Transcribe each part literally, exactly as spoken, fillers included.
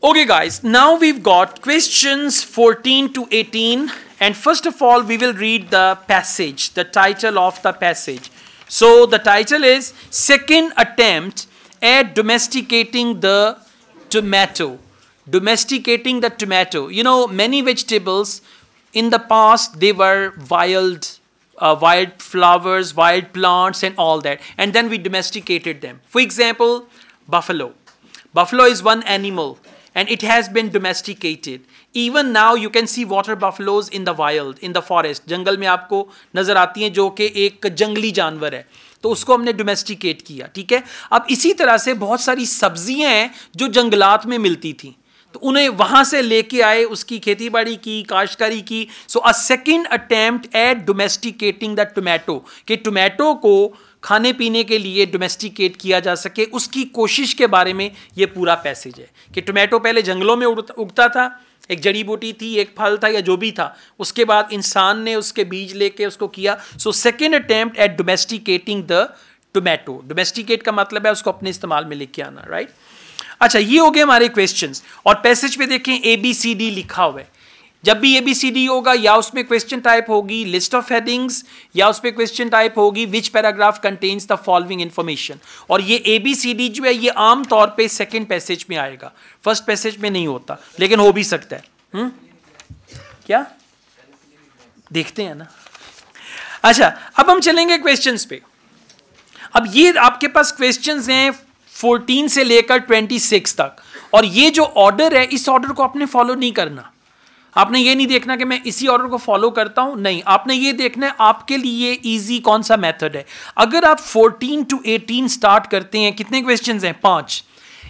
Okay guys, now we've got questions fourteen to eighteen, and first of all we will read the passage, the title of the passage. So the title is Second Attempt at Domesticating the Tomato. Domesticating the tomato. You know, many vegetables in the past, they were wild, uh, wild flowers, wild plants and all that, and then we domesticated them. For example, buffalo. Buffalo is one animal, and it has been domesticated. Even now you can see water buffaloes in the wild, in the forest. जंगल में आपको नज़र आती हैं, जो कि एक जंगली जानवर है, तो उसको हमने डोमेस्टिकेट किया, ठीक है। अब इसी तरह से बहुत सारी सब्जियां हैं जो जंगलात में मिलती थी, तो उन्हें वहाँ से लेके आए, उसकी खेती बाड़ी की, काश्तकारी की। So a second attempt at domesticating the tomato, कि टोमेटो को खाने पीने के लिए डोमेस्टिकेट किया जा सके, उसकी कोशिश के बारे में ये पूरा पैसेज है। कि टोमेटो पहले जंगलों में उगता था, एक जड़ी बूटी थी, एक फल था या जो भी था, उसके बाद इंसान ने उसके बीज लेके उसको किया। So second attempt at domesticating the tomato. Domesticate का मतलब है उसको अपने इस्तेमाल में लेके आना, राइट। अच्छा, ये हो गए हमारे क्वेश्चंस, और पैसेज पे देखें ए बी सी डी लिखा हुआ है। जब भी ए बी सी डी होगा, या उसमें क्वेश्चन टाइप होगी लिस्ट ऑफ हेडिंग्स, या उसमें क्वेश्चन टाइप होगी which paragraph contains the following information. और ये ए बी सी डी जो है, ये आम तौर पे सेकंड पैसेज में आएगा, फर्स्ट पैसेज में नहीं होता, लेकिन हो भी सकता है। हुँ? क्या देखते हैं ना। अच्छा, अब हम चलेंगे क्वेश्चंस पे। अब ये आपके पास क्वेश्चंस हैं फोर्टीन से लेकर छब्बीस तक, और ये जो ऑर्डर है, इस ऑर्डर को आपने फॉलो नहीं करना। आपने ये नहीं देखना कि मैं इसी ऑर्डर को फॉलो करता हूं, नहीं। आपने ये देखना है आपके लिए इजी कौन सा मेथड है। अगर आप फोर्टीन टू एटीन स्टार्ट करते हैं, कितने क्वेश्चंस हैं? पांच।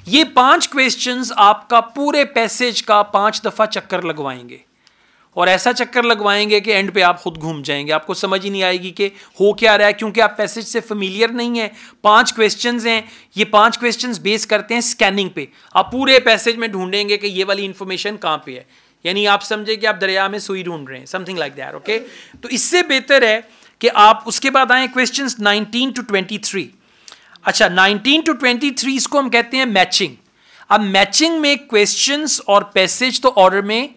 ये पांच क्वेश्चंस आपका पूरे पैसेज का पांच दफा चक्कर लगवाएंगे, और ऐसा चक्कर लगवाएंगे कि एंड पे आप खुद घूम जाएंगे, आपको समझ ही नहीं आएगी कि हो क्या रहा है, क्योंकि आप पैसेज से फेमिलियर नहीं है। पांच क्वेश्चंस हैं, ये पांच क्वेश्चंस बेस करते हैं स्कैनिंग पे। आप पूरे पैसेज में ढूंढेंगे कि ये वाली इंफॉर्मेशन कहाँ पे है, यानी आप समझे कि आप दरिया में सुई ढूंढ रहे हैं, समथिंग लाइक दैट, ओके। तो इससे बेहतर है कि आप उसके बाद आए questions nineteen to twenty three. अच्छा, नाइनटीन टू ट्वेंटी थ्री इसको हम कहते हैं मैचिंग। अब मैचिंग में क्वेश्चंस और पैसेज तो ऑर्डर में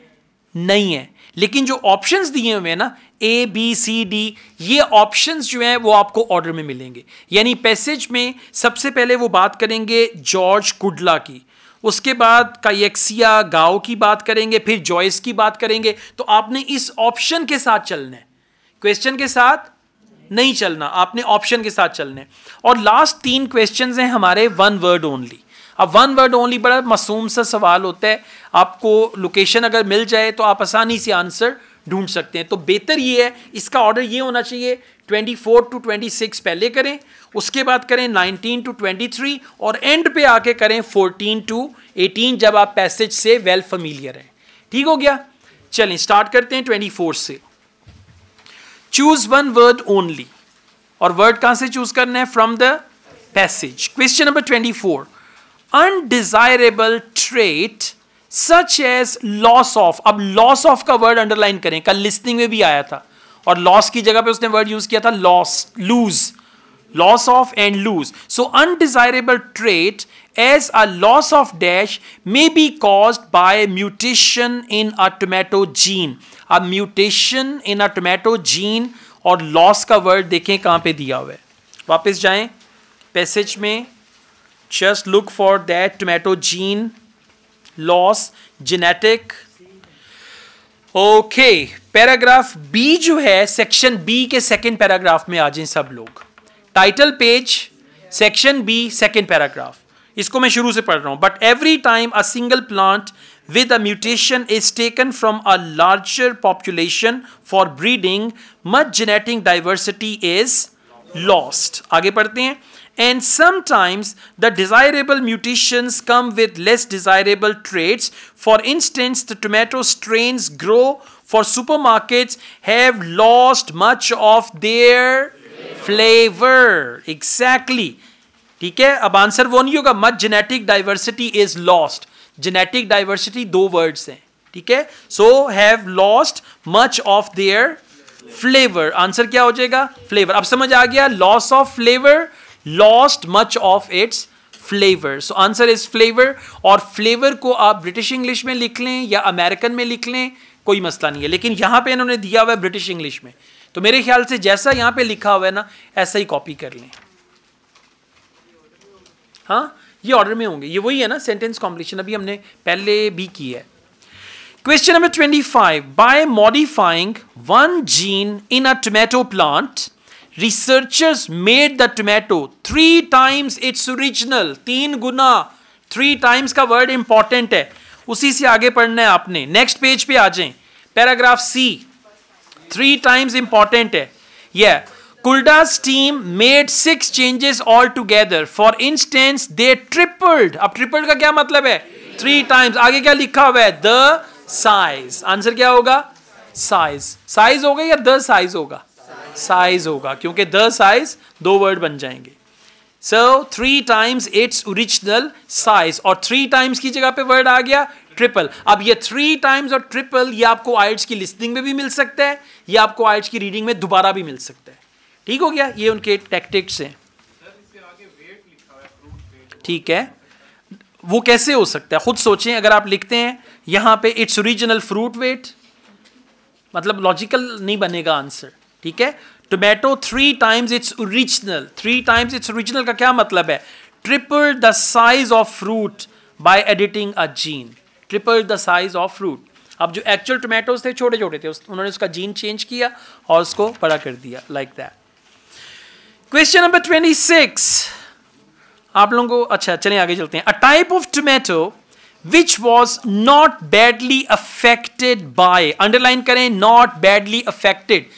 नहीं है, लेकिन जो ऑप्शंस दिए हुए हैं ना ए बी सी डी, ये ऑप्शंस जो हैं वो आपको ऑर्डर में मिलेंगे। यानी पैसेज में सबसे पहले वो बात करेंगे जॉर्ज कुडला की, उसके बाद कायक्सिया गाओ की बात करेंगे, फिर जॉयस की बात करेंगे। तो आपने इस ऑप्शन के साथ चलना है, क्वेश्चन के साथ नहीं चलना, आपने ऑप्शन के साथ चलना है। और लास्ट तीन क्वेश्चंस हैं हमारे वन वर्ड ओनली। अब वन वर्ड ओनली बड़ा मासूम सा सवाल होता है, आपको लोकेशन अगर मिल जाए तो आप आसानी से आंसर ढूंढ सकते हैं। तो बेहतर ये है, इसका ऑर्डर ये होना चाहिए twenty four to twenty six पहले करें, उसके बाद करें नाइनटीन टू ट्वेंटी थ्री, और एंड पे आके करें फोर्टीन टू एटीन जब आप पैसेज से वेल फेमिलियर हैं। ठीक हो गया, चलें स्टार्ट करते हैं ट्वेंटी फोर से। चूज वन वर्ड ओनली, और वर्ड कहाँ से चूज करना है? From the passage. Question number twenty four, undesirable trait such as loss of. अब लॉस ऑफ का वर्ड अंडरलाइन करें, कल लिस्निंग में भी आया था, और लॉस की जगह पे उसने वर्ड यूज किया था loss, lose, loss of and lose. So undesirable trait as a loss of dash may be caused by mutation in a tomato gene. अब mutation in a tomato gene और loss का word देखें कहाँ पे दिया हुआ है। वापस जाएं पैसेज में, just look for that tomato gene, loss, genetic. Okay, paragraph B जो है, सेक्शन बी के सेकंड पैराग्राफ में आ जाएं सब लोग। Title page, section B, second paragraph. इसको मैं शुरू से पढ़ रहा हूं। But every time a single plant with a mutation is taken from a larger population for breeding, much genetic diversity is lost. आगे पढ़ते हैं। And sometimes the desirable mutations come with less desirable traits. For instance, the tomato strains grown for supermarkets have lost much of their flavor. Exactly. ठीक है, अब answer वो नहीं होगा, much genetic diversity is lost. Genetic diversity दो words हैं, ठीक है। So have lost much of their flavor. Answer क्या हो जाएगा? Flavor. अब समझ आ गया, loss of flavor, lost much of its flavour. So answer is flavour. और फ्लेवर को आप ब्रिटिश इंग्लिश में लिख लें या अमेरिकन में लिख लें, कोई मसला नहीं है, लेकिन यहाँ पे इन्होंने दिया हुआ है ब्रिटिश इंग्लिश में, तो मेरे ख्याल से जैसा यहाँ पे लिखा हुआ है ना ऐसा ही कॉपी कर लें। हाँ, ये ऑर्डर में होंगे, ये वही है ना सेंटेंस कॉम्प्लीशन, अभी हमने पहले भी की है। Question number twenty five, by modifying one gene in a tomato plant researchers made the tomato three times its original. तीन गुना, थ्री टाइम्स का वर्ड इंपॉर्टेंट है, उसी से आगे पढ़ना है आपने। नेक्स्ट पेज पे आ जाए, paragraph C, three times important है। यह yeah. Kulda's team made six changes altogether. For instance, they tripled. अब tripled का क्या मतलब है? Three times. आगे क्या लिखा हुआ है? The size. आंसर क्या होगा? Size. Size होगा या the size होगा? Size होगा, क्योंकि the size दो वर्ड बन जाएंगे। So three times its original size. और three times की जगह पे वर्ड आ गया ट्रिपल। अब ये थ्री टाइम्स और ट्रिपल ये आपको आइट्स की लिस्निंग में भी मिल सकता है, ये आपको आइट्स की रीडिंग में दोबारा भी मिल सकता है। ठीक हो गया, ये उनके टैक्टिक्स हैं। ठीक है, वो कैसे हो सकता है खुद सोचें। अगर आप लिखते हैं यहाँ पे इट्स ओरिजिनल फ्रूट वेट, मतलब लॉजिकल नहीं बनेगा आंसर। ठीक है, tomato three times its original, three times its original का क्या मतलब है? Triple the size of fruit by editing a gene. Triple the size of fruit. अब जो एक्चुअल टोमेटोज थे छोटे छोटे थे, उन्होंने उसका जीन चेंज किया और उसको बड़ा कर दिया, like that. Question number twenty six, आप लोगों को, अच्छा चलें आगे चलते हैं। A type of tomato which was not badly affected by, underline करें नॉट बैडली अफेक्टेड।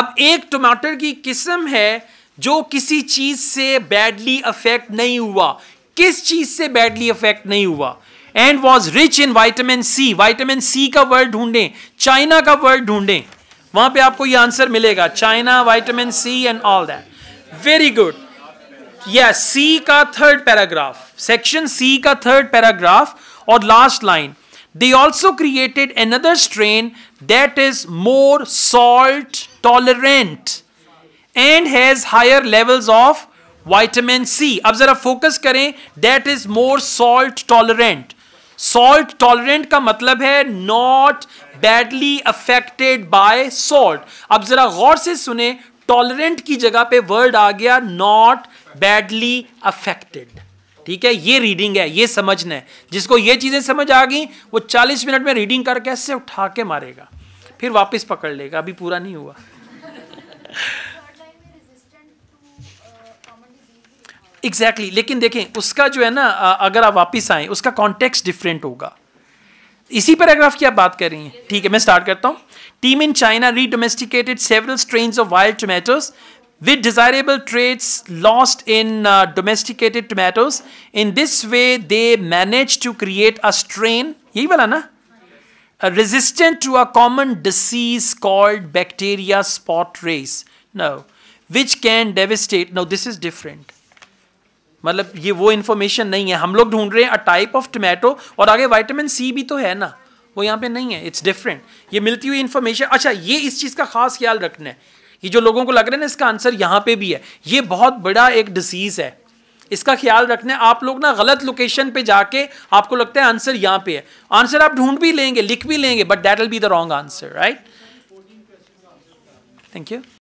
अब एक टमाटर की किस्म है जो किसी चीज से बैडली अफेक्ट नहीं हुआ। किस चीज से बैडली अफेक्ट नहीं हुआ? And was rich in vitamin C. Vitamin C का वर्ड ढूंढें, चाइना का वर्ड ढूंढें, वहां पे आपको ये आंसर मिलेगा, China, vitamin C and all that. Very good, yes, C का थर्ड पैराग्राफ, सेक्शन सी का थर्ड पैराग्राफ और last line, they also created another strain that is more salt tolerant and has higher levels of vitamin C. अब जरा focus करें, that is more salt tolerant. Salt tolerant का मतलब है not badly affected by salt. अब जरा गौर से सुने, टॉलरेंट की जगह पे वर्ड आ गया नॉट बैडली अफेक्टेड। ठीक है, ये रीडिंग है, ये समझना है। जिसको ये चीजें समझ आ गई वो चालीस मिनट में रीडिंग करके ऐसे उठा के मारेगा, फिर वापस पकड़ लेगा, अभी पूरा नहीं हुआ। Exactly exactly. लेकिन देखें उसका जो है ना, अगर आप वापस आए उसका कॉन्टेक्स्ट डिफरेंट होगा। इसी पैराग्राफ की आप बात कर रही हैं। ठीक है, मैं स्टार्ट करता हूँ। Team in China redomesticated several strains of wild tomatoes with desirable traits lost in domesticated tomatoes. In this way they manage to create a strain, यही वाला ना, resistant to a common disease called bacteria spot race, no which can devastate, no this is different. मतलब ये वो information नहीं है, हम लोग ढूंढ रहे हैं अ टाइप ऑफ टोमेटो, और आगे वाइटामिन सी भी तो है ना, वो यहाँ पे नहीं है, इट्स डिफरेंट। ये मिलती हुई इन्फॉर्मेशन। अच्छा, ये इस चीज़ का खास ख्याल रखना है, ये जो लोगों को लग रहा है ना इसका आंसर यहाँ पे भी है, ये बहुत बड़ा एक डिसीज़ है, इसका ख्याल रखना है। आप लोग ना गलत लोकेशन पे जाके आपको लगता है आंसर यहाँ पे है, आंसर आप ढूंढ भी लेंगे, लिख भी लेंगे, but that will be the wrong answer, right. Thank you.